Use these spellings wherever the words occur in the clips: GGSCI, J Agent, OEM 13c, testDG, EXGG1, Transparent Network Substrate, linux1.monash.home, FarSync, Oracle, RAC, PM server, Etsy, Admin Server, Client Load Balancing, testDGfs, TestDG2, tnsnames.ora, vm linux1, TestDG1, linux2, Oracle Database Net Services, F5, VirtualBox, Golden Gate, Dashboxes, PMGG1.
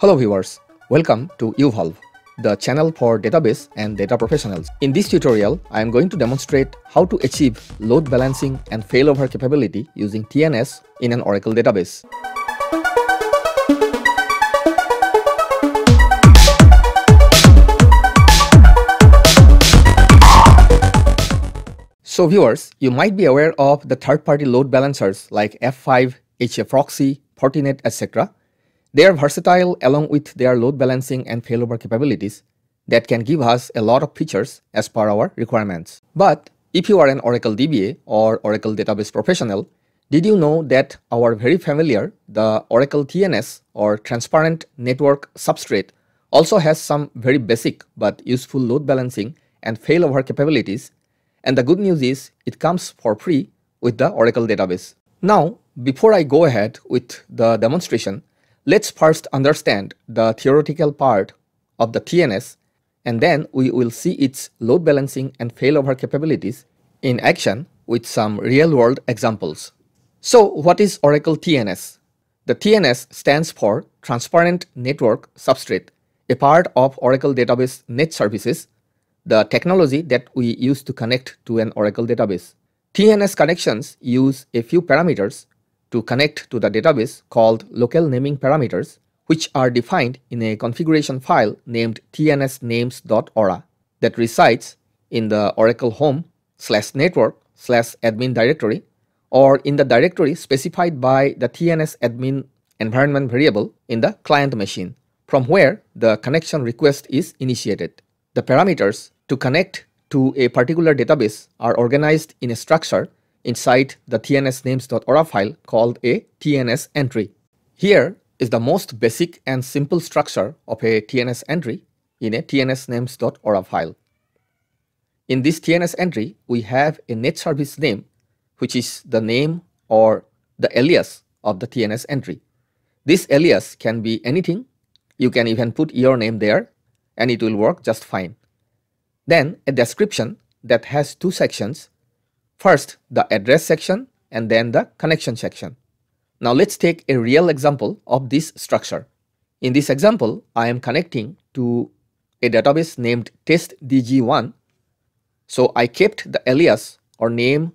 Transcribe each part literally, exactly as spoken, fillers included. Hello viewers, welcome to YouVolve, the channel for database and data professionals. In this tutorial, I am going to demonstrate how to achieve load balancing and failover capability using T N S in an Oracle database. So viewers, you might be aware of the third-party load balancers like F five, HAProxy, Fortinet, et cetera. They are versatile along with their load balancing and failover capabilities that can give us a lot of features as per our requirements. But if you are an Oracle D B A or Oracle Database professional, did you know that our very familiar, the Oracle T N S or Transparent Network Substrate also has some very basic but useful load balancing and failover capabilities, and the good news is it comes for free with the Oracle Database. Now, before I go ahead with the demonstration, let's first understand the theoretical part of the T N S, and then we will see its load balancing and failover capabilities in action with some real-world examples. So what is Oracle T N S? The T N S stands for Transparent Network Substrate, a part of Oracle Database Net Services, the technology that we use to connect to an Oracle database. T N S connections use a few parameters to connect to the database called local naming parameters, which are defined in a configuration file named T N S names dot O R A that resides in the Oracle home slash network slash admin directory or in the directory specified by the T N S admin environment variable in the client machine, from where the connection request is initiated. The parameters to connect to a particular database are organized in a structure inside the T N S names dot O R A file called a T N S entry. Here is the most basic and simple structure of a T N S entry in a T N S names dot O R A file. In this T N S entry, we have a net service name, which is the name or the alias of the T N S entry. This alias can be anything. You can even put your name there and it will work just fine. Then a description that has two sections. First, the address section and then the connection section. Now let's take a real example of this structure. In this example, I am connecting to a database named test D G one. So I kept the alias or name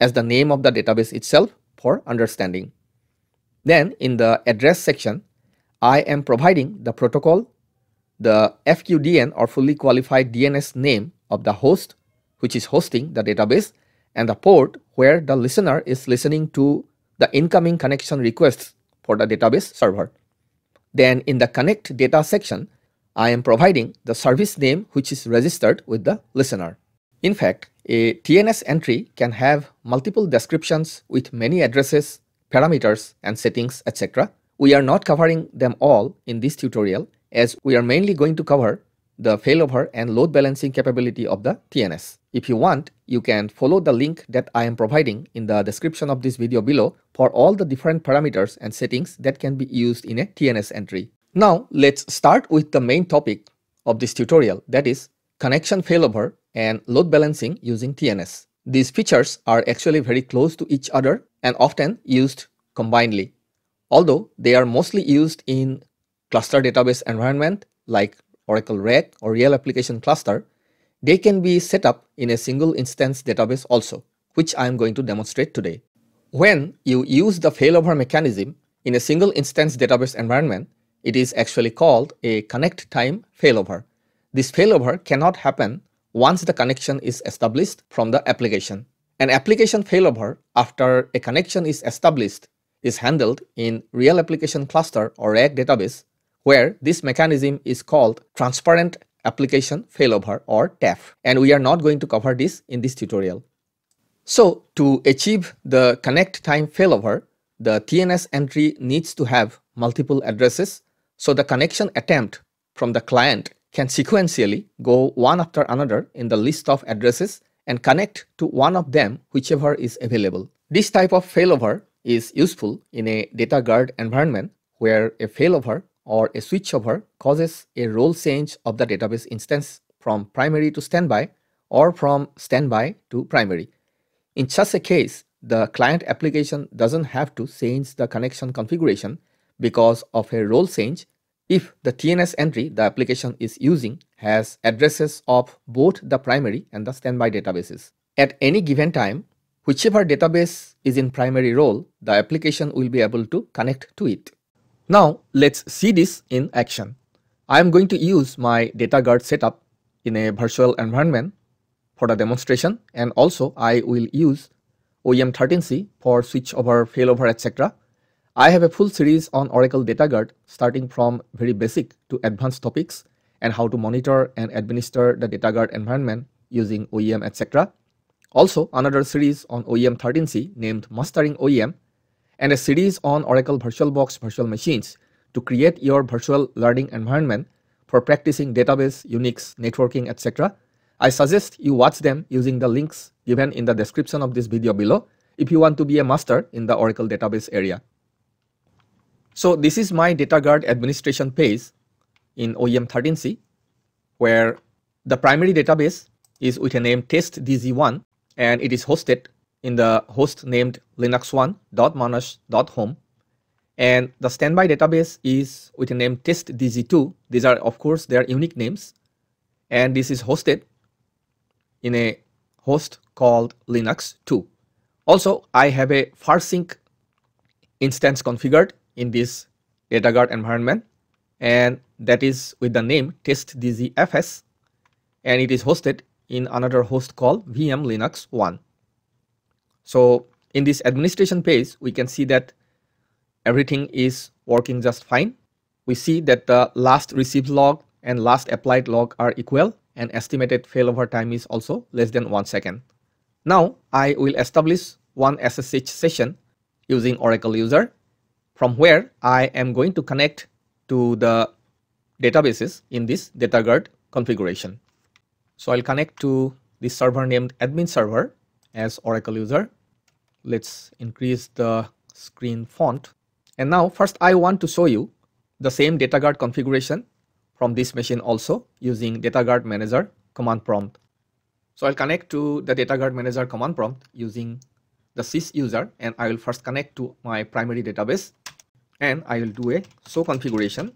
as the name of the database itself for understanding. Then in the address section, I am providing the protocol, the F Q D N or fully qualified D N S name of the host which is hosting the database, and the port where the listener is listening to the incoming connection requests for the database server. Then in the connect data section, I am providing the service name which is registered with the listener. In fact, a T N S entry can have multiple descriptions with many addresses, parameters and settings, et cetera. We are not covering them all in this tutorial as we are mainly going to cover the failover and load balancing capability of the T N S. If you want, you can follow the link that I am providing in the description of this video below for all the different parameters and settings that can be used in a T N S entry. Now let's start with the main topic of this tutorial, that is connection failover and load balancing using T N S. These features are actually very close to each other and often used combinedly, although they are mostly used in cluster database environment like Oracle R A C or Real Application Cluster. They can be set up in a single instance database also, which I am going to demonstrate today. When you use the failover mechanism in a single instance database environment, it is actually called a connect time failover. This failover cannot happen once the connection is established from the application. An application failover after a connection is established is handled in Real Application Cluster or R A C database, where this mechanism is called Transparent Application Failover or T A F, and we are not going to cover this in this tutorial. So to achieve the connect time failover, the T N S entry needs to have multiple addresses, so the connection attempt from the client can sequentially go one after another in the list of addresses and connect to one of them whichever is available. This type of failover is useful in a Data Guard environment where a failover or a switchover causes a role change of the database instance from primary to standby or from standby to primary. In such a case, the client application doesn't have to change the connection configuration because of a role change If the T N S entry the application is using has addresses of both the primary and the standby databases, at any given time, whichever database is in primary role, the application will be able to connect to it. Now let's see this in action. I am going to use my Data Guard setup in a virtual environment for the demonstration, and also I will use O E M thirteen C for switchover, failover, et cetera. I have a full series on Oracle Data Guard starting from very basic to advanced topics and how to monitor and administer the Data Guard environment using O E M, et cetera. Also another series on O E M thirteen C named Mastering O E M, and a series on Oracle VirtualBox virtual machines to create your virtual learning environment for practicing database, Unix, networking, et cetera. I suggest you watch them using the links given in the description of this video below if you want to be a master in the Oracle database area. So this is my Data Guard administration page in O E M thirteen C, where the primary database is with a name test D G one, and it is hosted in the host named linux one dot monash dot home. And the standby database is with a name test D G two. These are, of course, their unique names. And this is hosted in a host called linux two. Also, I have a farsync instance configured in this Data Guard environment, and that is with the name testdgfs, and it is hosted in another host called V M linux one. So in this administration page, we can see that everything is working just fine. We see that the last received log and last applied log are equal, and estimated failover time is also less than one second. Now I will establish one S S H session using Oracle user, from where I am going to connect to the databases in this Data Guard configuration. So I'll connect to this server named Admin Server as Oracle user. Let's increase the screen font. And now first I want to show you the same Data Guard configuration from this machine also using Data Guard manager command prompt. So I'll connect to the Data Guard manager command prompt using the sys user, and I will first connect to my primary database, and I will do a show configuration.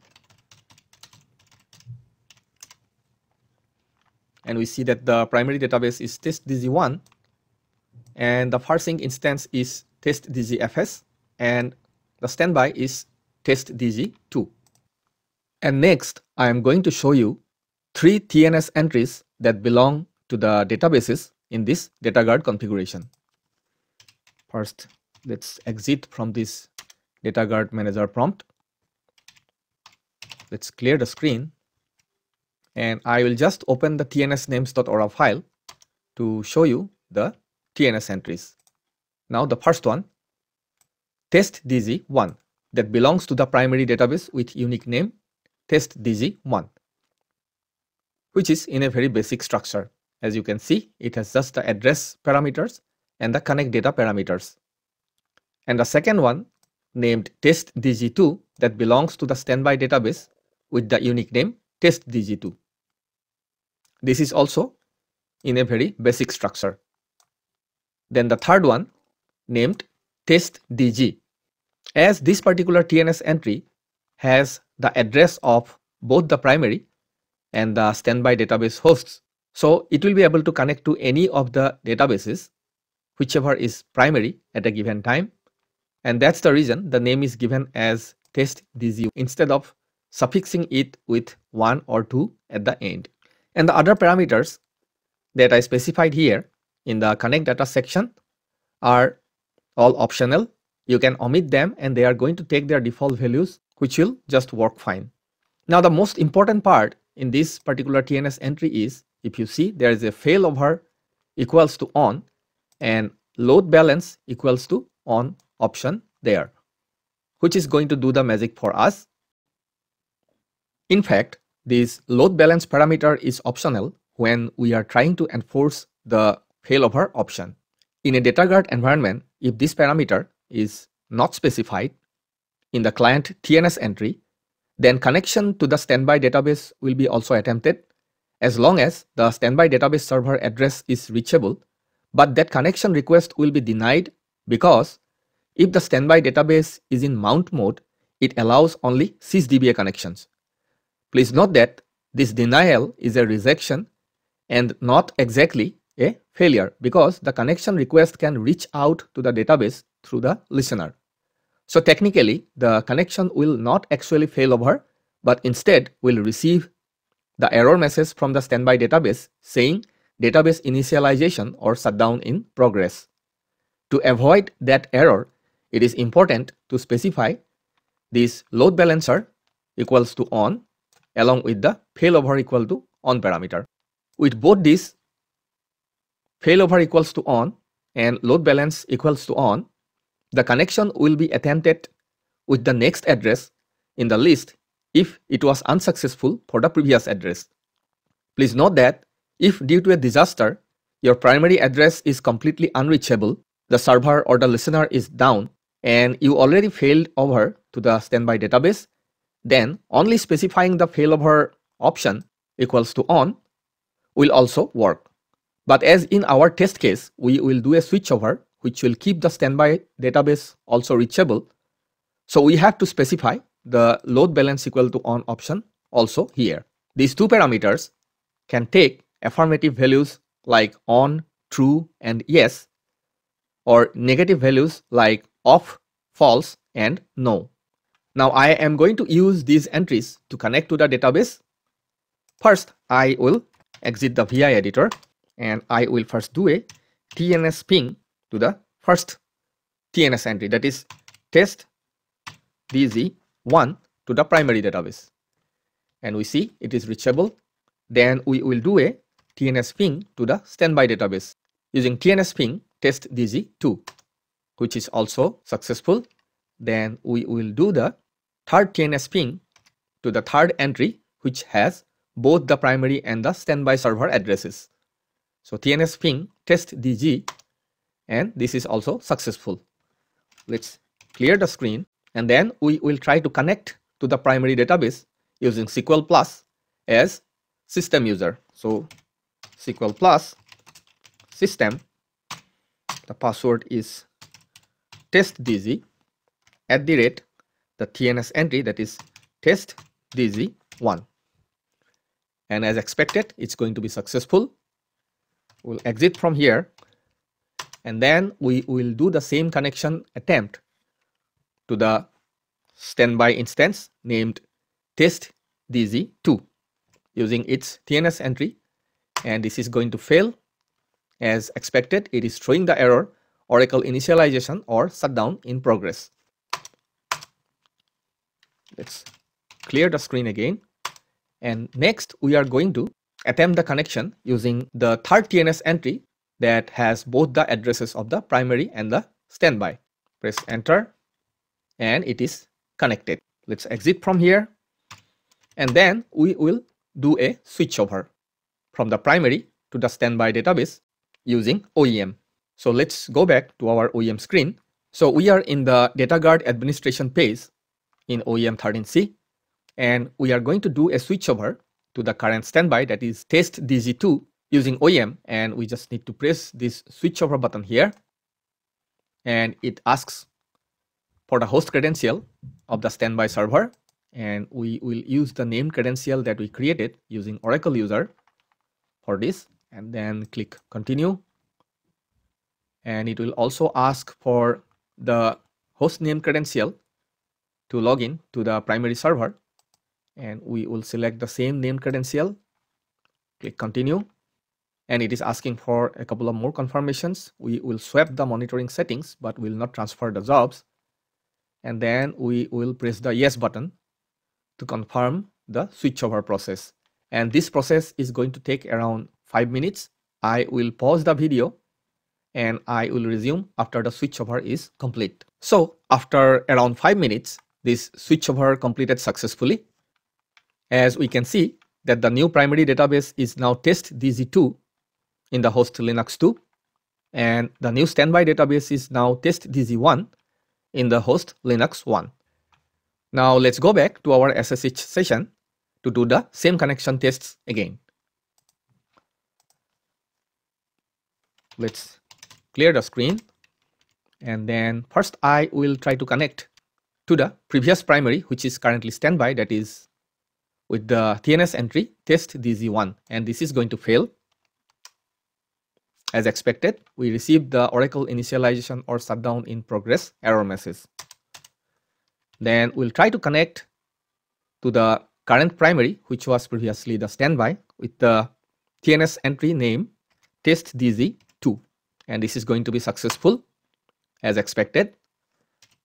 And we see that the primary database is test D G one, and the parsing instance is test D G F S, and the standby is test D G two. And next, I am going to show you three T N S entries that belong to the databases in this Data Guard configuration. First, let's exit from this Data Guard manager prompt. Let's clear the screen, and I will just open the T N S names dot O R A file to show you the T N S entries. Now the first one, test D G one, that belongs to the primary database with unique name test D G one, which is in a very basic structure. As you can see, it has just the address parameters and the connect data parameters. And the second one, named test D G two, that belongs to the standby database with the unique name test D G two. This is also in a very basic structure. Then the third one, named test D G, as this particular T N S entry has the address of both the primary and the standby database hosts, so it will be able to connect to any of the databases, whichever is primary at a given time, and that's the reason the name is given as test D G instead of suffixing it with one or two at the end. And the other parameters that I specified here in the connect data section are all optional. You can omit them, and they are going to take their default values, which will just work fine. Now the most important part in this particular T N S entry is, if you see, there is a failover equals to on and load balance equals to on option there, which is going to do the magic for us. In fact, this load balance parameter is optional when we are trying to enforce the failover option. In a Data Guard environment, if this parameter is not specified in the client T N S entry, then connection to the standby database will be also attempted as long as the standby database server address is reachable, but that connection request will be denied because if the standby database is in mount mode, it allows only sysdba connections. Please note that this denial is a rejection and not exactly a failure, because the connection request can reach out to the database through the listener. So technically, the connection will not actually fail over, but instead will receive the error message from the standby database saying database initialization or shutdown in progress. To avoid that error, it is important to specify this load balancer equals to on along with the failover equal to on parameter. With both these failover equals to on and load balance equals to on, the connection will be attempted with the next address in the list if it was unsuccessful for the previous address. Please note that if due to a disaster, your primary address is completely unreachable, the server or the listener is down, and you already failed over to the standby database, then only specifying the failover option equals to on will also work. But as in our test case, we will do a switchover which will keep the standby database also reachable. So we have to specify the load balance equal to on option also here. These two parameters can take affirmative values like on, true and yes, or negative values like off, false and no. Now I am going to use these entries to connect to the database. First, I will exit the V I editor and I will first do a T N S ping to the first T N S entry, that is test D G one, to the primary database, and we see it is reachable. Then we will do a T N S ping to the standby database using T N S ping test D G two, which is also successful. Then we will do the third T N S ping to the third entry, which has both the primary and the standby server addresses. So T N S ping test D G, and this is also successful. Let's clear the screen, and then we will try to connect to the primary database using S Q L plus as system user. So S Q L plus system, the password is testdg at the rate the T N S entry, that is test D G one, and as expected it's going to be successful. We'll exit from here, and then we will do the same connection attempt to the standby instance named test D G two using its T N S entry, and this is going to fail. As expected, it is showing the error Oracle initialization or shutdown in progress. Let's clear the screen again, and next we are going to attempt the connection using the third T N S entry that has both the addresses of the primary and the standby. Press enter and it is connected. Let's exit from here, and then we will do a switchover from the primary to the standby database using O E M. So let's go back to our O E M screen. So we are in the Data Guard administration page in O E M thirteen C, and we are going to do a switchover to the current standby, that is test D G two, using O E M, and we just need to press this switchover button here, and it asks for the host credential of the standby server, and we will use the name credential that we created using Oracle user for this, and then click continue, and it will also ask for the host name credential to log in to the primary server, and we will select the same name credential, click continue, and it is asking for a couple of more confirmations. We will swap the monitoring settings but will not transfer the jobs, and then we will press the yes button to confirm the switchover process, and this process is going to take around five minutes. I will pause the video and I will resume after the switchover is complete. So after around five minutes, this switchover completed successfully. As we can see that the new primary database is now test D G two in the host linux two, and the new standby database is now test D G one in the host linux one. Now let's go back to our S S H session to do the same connection tests again. Let's clear the screen, and then first I will try to connect to the previous primary, which is currently standby, that is with the T N S entry testDG one, and this is going to fail. As expected, we received the Oracle initialization or shutdown in progress error message. Then we'll try to connect to the current primary, which was previously the standby, with the T N S entry name testDG two, and this is going to be successful as expected.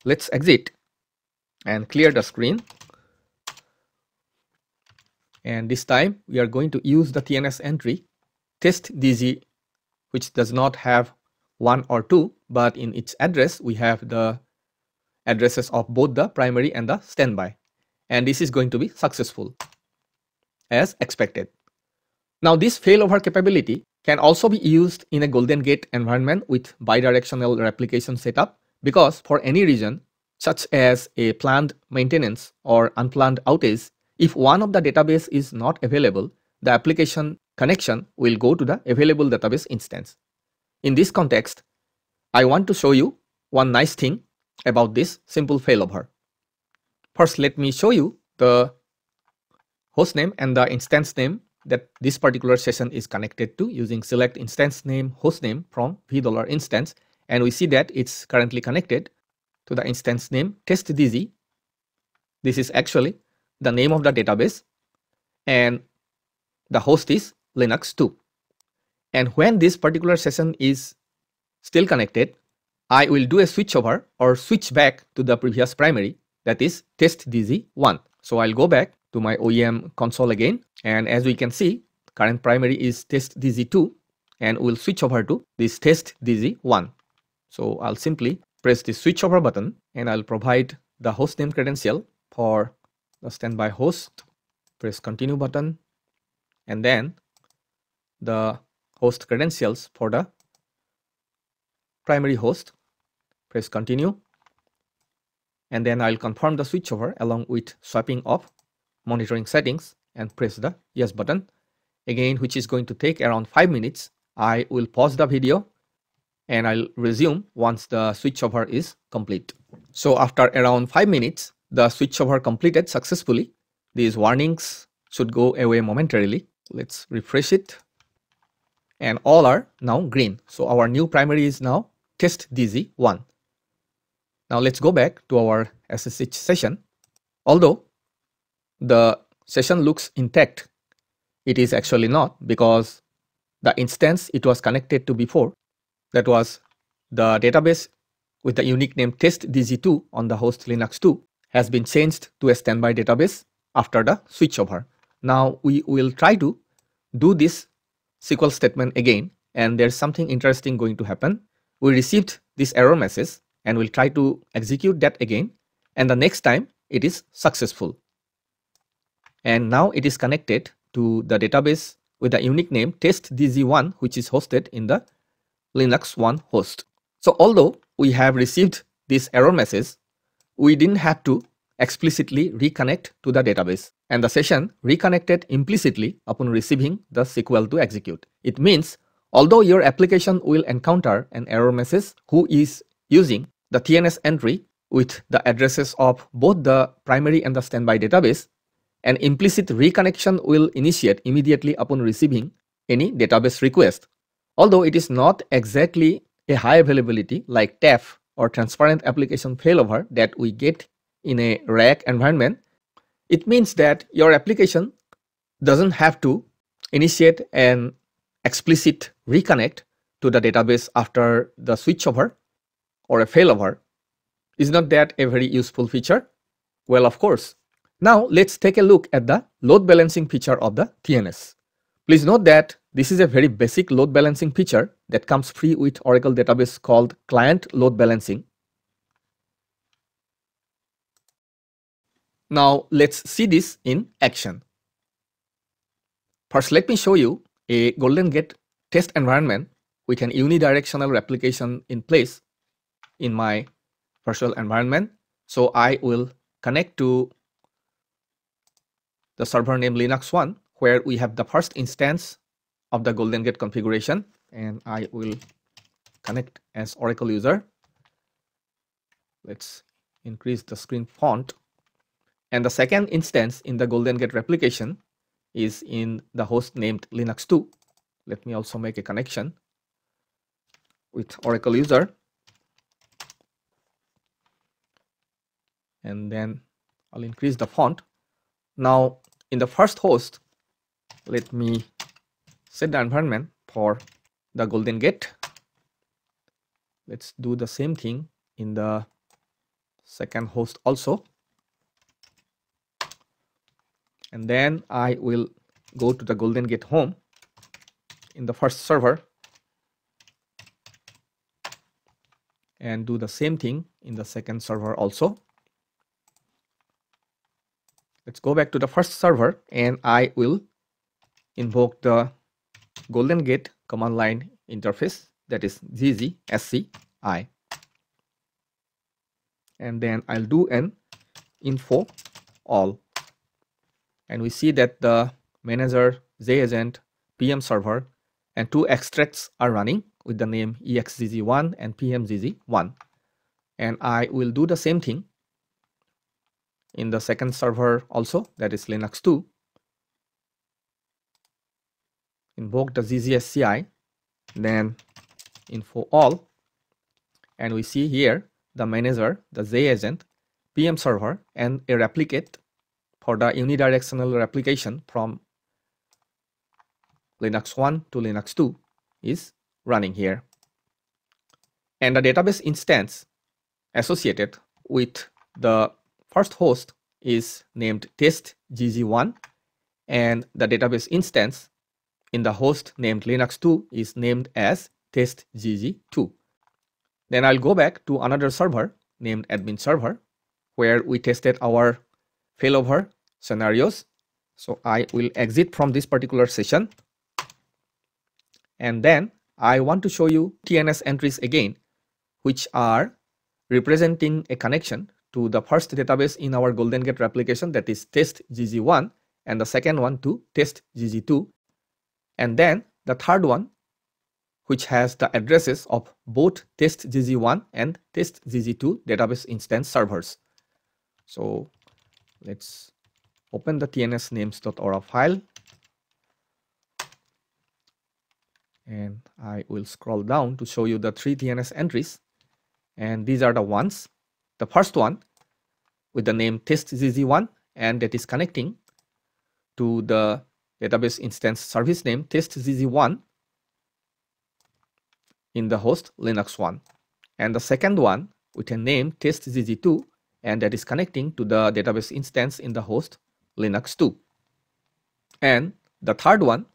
Let's exit and clear the screen. And this time we are going to use the T N S entry testDG, which does not have one or two, but in its address we have the addresses of both the primary and the standby, and this is going to be successful as expected. Now this failover capability can also be used in a Golden Gate environment with bidirectional replication setup, because for any reason such as a planned maintenance or unplanned outage, if one of the database is not available, the application connection will go to the available database instance. In this context, I want to show you one nice thing about this simple failover. First, let me show you the host name and the instance name that this particular session is connected to using select instance name host name from v$instance, and we see that it's currently connected to the instance name testdg. This is actually the name of the database, and the host is linux two. And when this particular session is still connected, I will do a switchover or switch back to the previous primary, that is testdg one. So I'll go back to my O E M console again, and as we can see, current primary is testdg two, and we'll switch over to this testdg one. So I'll simply press the switchover button, and I'll provide the hostname credential for the standby host, press continue button, and then the host credentials for the primary host, press continue, and then I'll confirm the switchover along with swapping of monitoring settings and press the yes button again, which is going to take around five minutes. I will pause the video and I'll resume once the switchover is complete. So after around five minutes, the switchover completed successfully. These warnings should go away momentarily. Let's refresh it, and all are now green. So our new primary is now testdg one. Now let's go back to our S S H session. Although the session looks intact, it is actually not, because the instance it was connected to before, that was the database with the unique name testdg two on the host linux two, has been changed to a standby database after the switchover. Now we will try to do this S Q L statement again, and there's something interesting going to happen. We received this error message, and we'll try to execute that again, and the next time it is successful. And now it is connected to the database with the unique name testdg one, which is hosted in the linux one host. So although we have received this error message, we didn't have to explicitly reconnect to the database, and the session reconnected implicitly upon receiving the S Q L to execute. It means although your application will encounter an error message who is using the T N S entry with the addresses of both the primary and the standby database, an implicit reconnection will initiate immediately upon receiving any database request. Although it is not exactly a high availability like T A F or transparent application failover that we get in a rack environment, it means that your application doesn't have to initiate an explicit reconnect to the database after the switchover or a failover. Is not that a very useful feature? Well, of course. Now let's take a look at the load balancing feature of the T N S. Please note that this is a very basic load balancing feature that comes free with Oracle database called Client Load Balancing. Now let's see this in action. First, let me show you a Golden Gate test environment with an unidirectional replication in place in my virtual environment. So I will connect to the server name linux one, where we have the first instance of the Golden Gate configuration, and I will connect as Oracle user. Let's increase the screen font And the second instance in the Golden Gate replication is in the host named linux two. Let me also make a connection with Oracle user. And then I'll increase the font. Now in the first host, let me set the environment for the Golden Gate. Let's do the same thing in the second host also. And then I will go to the Golden Gate home in the first server and do the same thing in the second server also. Let's go back to the first server and I will invoke the Golden Gate command line interface, that is G G S C I, and then I'll do an info all, and we see that the manager, J Agent, P M server and two extracts are running with the name E X G G one and P M G G one, and I will do the same thing in the second server also, that is linux two. Invoke the G G S C I, then info all, and we see here the manager, the J Agent, P M server and a replicate for the unidirectional replication from linux one to linux two is running here. And the database instance associated with the first host is named testgg one, and the database instance in the host named linux two is named as testgg two. Then I'll go back to another server named Admin Server where we tested our failover scenarios. So I will exit from this particular session, and then I want to show you T N S entries again, which are representing a connection to the first database in our Golden Gate replication, that is testgg one, and the second one to testgg two, and then the third one which has the addresses of both testgg one and testgg two database instance servers. So let's open the T N S names dot O R A file and I will scroll down to show you the three T N S entries, and these are the ones. The first one with the name testgg one, and that is connecting to the database instance service name testgg one in the host linux one, and the second one with a name testgg two, and that is connecting to the database instance in the host linux two, and the third one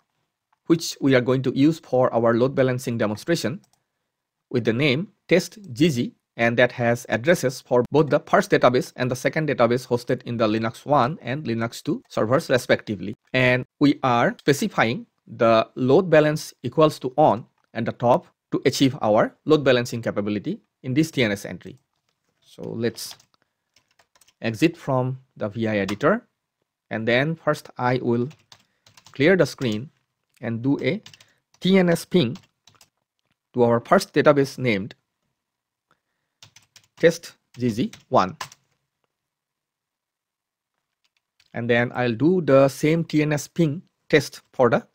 which we are going to use for our load balancing demonstration with the name testgg, and that has addresses for both the first database and the second database hosted in the linux one and linux two servers respectively. And we are specifying the load balance equals to on at the top to achieve our load balancing capability in this T N S entry. So let's exit from the V I editor, and then first I will clear the screen and do a T N S ping to our first database named testgg one, and then I'll do the same T N S ping test for the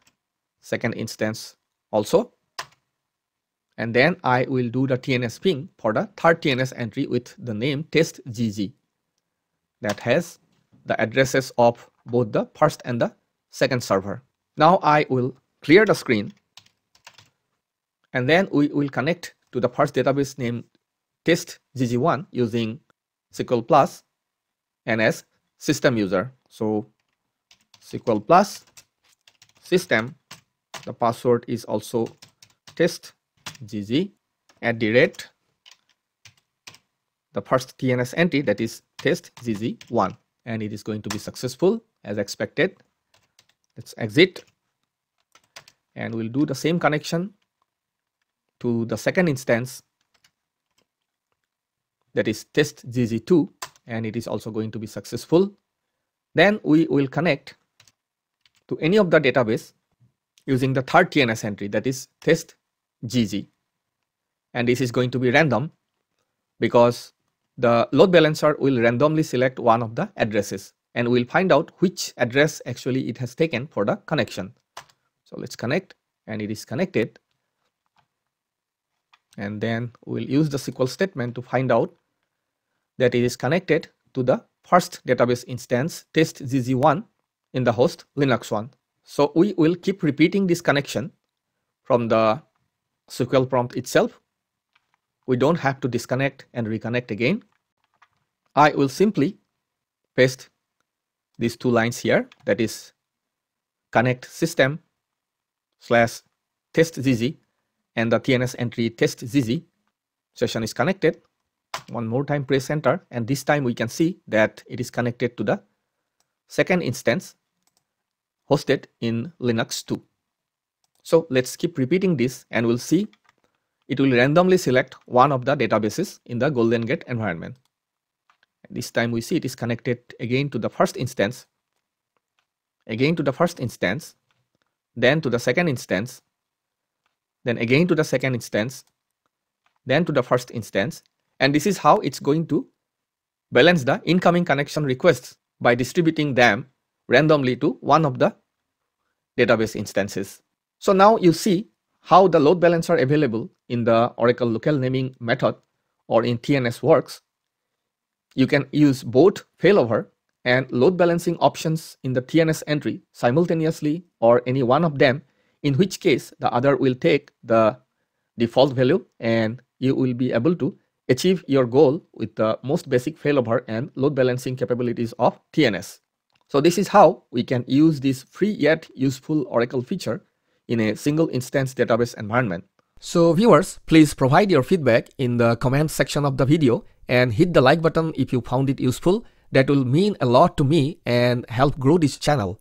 second instance also, and then I will do the T N S ping for the third T N S entry with the name testgg that has the addresses of both the first and the second server. Now I will clear the screen, and then we will connect to the first database named testgg one using S Q L plus and as system user. So S Q L plus system, the password is also testgg at the rate the first T N S entry, that is testgg one, and it is going to be successful as expected. Let's exit and we'll do the same connection to the second instance, that is testgg two, and it is also going to be successful. Then we will connect to any of the database using the third T N S entry, that is testgg, and this is going to be random because the load balancer will randomly select one of the addresses, and we'll find out which address actually it has taken for the connection. So let's connect, and it is connected. And then we'll use the S Q L statement to find out that it is connected to the first database instance testgg one in the host linux one. So we will keep repeating this connection from the S Q L prompt itself. We don't have to disconnect and reconnect again. I will simply paste these two lines here, that is connect system slash testgg, and the T N S entry testgg session is connected. One more time, press enter, and this time we can see that it is connected to the second instance hosted in linux two. So let's keep repeating this, and we'll see it will randomly select one of the databases in the Golden Gate environment. This time we see it is connected again to the first instance, again to the first instance, then to the second instance, then again to the second instance, then to the first instance. And this is how it's going to balance the incoming connection requests by distributing them randomly to one of the database instances. So now you see how the load balancer available in the Oracle local naming method or in T N S works. You can use both failover and load balancing options in the T N S entry simultaneously, or any one of them, in which case the other will take the default value and you will be able to achieve your goal with the most basic failover and load balancing capabilities of T N S. So this is how we can use this free yet useful Oracle feature in a single instance database environment. So viewers, please provide your feedback in the comments section of the video and hit the like button if you found it useful. That will mean a lot to me and help grow this channel.